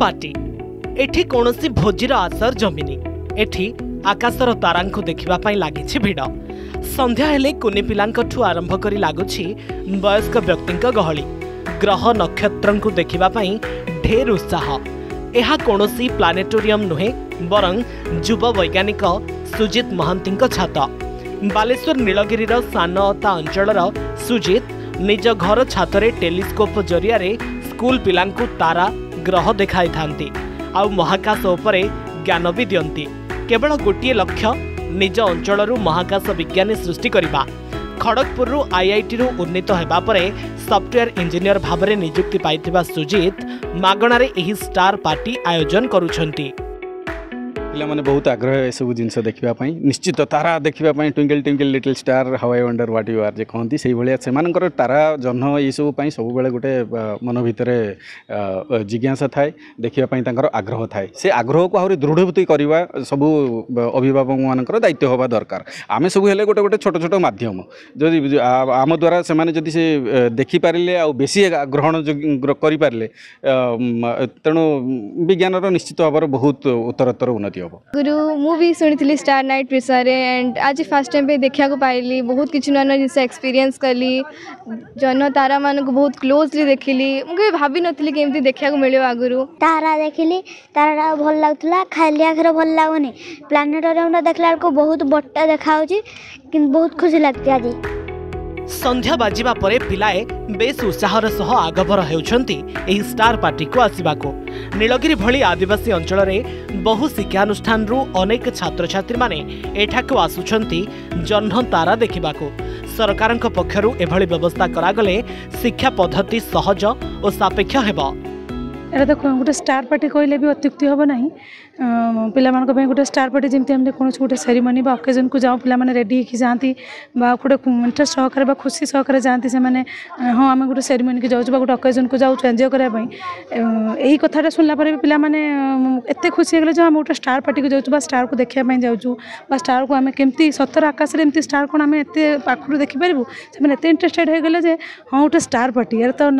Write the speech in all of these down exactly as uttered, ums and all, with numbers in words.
Party एठी कोनोसी भोजीर आसर जमिनी एठी आकाशर तारांकु देखिबा पई लागिछि भिड। संध्या हेले कुनी पिलांक ठु आरंभ करी लागुछि वयस्क व्यक्तिंक गहली। ग्रह नक्षत्रंकु देखिबा पई ढेर उत्साह। एहा कोनोसी प्लानेटोरियम नुहे बरं युवा वैज्ञानिक सुजित महांतींक छात। बालेश्वर नीलगिरीर सानता अंचलर सुजित निज घर छातरे टेलीस्कोप जरिया रे स्कूल पिलांकु तारा ग्रह देखाई थांती आउ महाकाश उपरे ज्ञान भी दियंती। केवल गोटे लक्ष्य निज अंचल महाकाश विज्ञानी सृष्टि करवा। खड़गपुर आई आई टी उन्नीत होगा पर सॉफ्टवेयर इंजीनियर भाव में नियुक्ति पाई सुजित मागणार एही स्टार पार्टी आयोजन करुछंती। मैंने बहुत आग्रह ये सब जिन देखा निश्चित तारा देखा twinkle twinkle little star how I wonder what you are जे कहते से तारा जह्न ये सब सब बेले गोटे मन भितर जिज्ञासा थाए देखा आग्रह थाए से आग्रह को आहरी दृढ़भूति करवा सब अभिभावक मानकर दायित्व होगा दरकार। आम सब हेल्ले गोटे गोटे छोट छोट मध्यम जो आम द्वारा से देखिपारे आ बेसी ग्रहण करें तेणु विज्ञानर निश्चित भाव बहुत उत्तरोत्तर उन्नति। गुरु मूवी सुनी स्टार नाइट विषय एंड आज फास्ट टाइम पे देखा पाइली बहुत किसी नुआ नुआ जिन एक्सपीरियंस कली जन तारा मान को बहुत क्लोजली देखिली मुझे भाभी नथली केमती देखा मिलो। आगुरी तारा देखिली तारा भल लगुला खाली आखिर भल लगुनि प्लानेटोरियम देखला बेलू बहुत बड़ा देखा बहुत खुशी लगती। आज संध्या बाजिबा परे पिलाए बेस उत्साहर सह आगभर हेउछंती एही स्टार पार्टी को आसिबाको। नीलगिरी भली आदिवासी अंचल में बहु शिक्षानुष्ठान अनेक छात्र छात्री माने एठाको आसुछंती जह्न तारा देखिबाको। सरकारक पक्षरु एभली व्यवस्था करागले शिक्षा पद्धति सहज और सापेक्ष हेबो। एरा तो गोटे स्टार पार्टी कहले भी अत्युक्ति हम ना पे गोटे स्टार पार्टी जमी आम कौन गोटे सेरेमनी ओकेजन को जाऊँ पे रेडी होगी जाती गोटे इंटरेस्ट सहकार खुशी सहकार जाती से हाँ आम गोटे सेरेमनी की जाऊँ गोटे ओकेजन को जाऊँ एंजय करने यही कथा सुनला भी पे एत खुशी होगा जो आम गोटे स्टार पार्टी को जाऊँ स्टार को देखापी जाऊँ स्टार को आम केमती सतर आकाश में एमती स्टार कौन आम एत पाखु देखिपारू से एत इंटरेस्टेड होगले हाँ गोटे स्टार पार्टी यार तो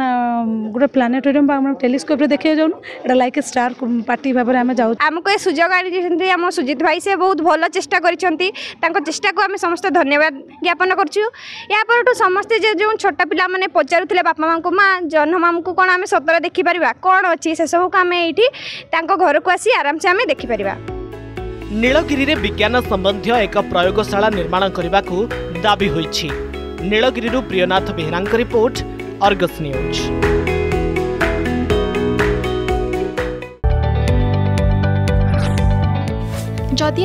गोटे प्लानेटोरियम टेलीस्कोप देखे जाऊन लाइक स्टार पार्टी भाव में आम जाऊँ आमको ये सुजोग आनी आम सुजित भाई से बहुत भल चेष्टा कर चेषा को आम समस्त धन्यवाद ज्ञापन करूँ। समस्ते जो छोट पिला मैंने पचारूले बापा माँ को माँ जन्म को कौन आम सतर देखिपर कौन अच्छी से सब को आम ये घर को आसी आराम से आम देखिपर। नीलगिरी विज्ञान संबंधी एक प्रयोगशाला निर्माण करने को दाबी होइछि। Nilgiri Priyanath Behera report Argus news. जदि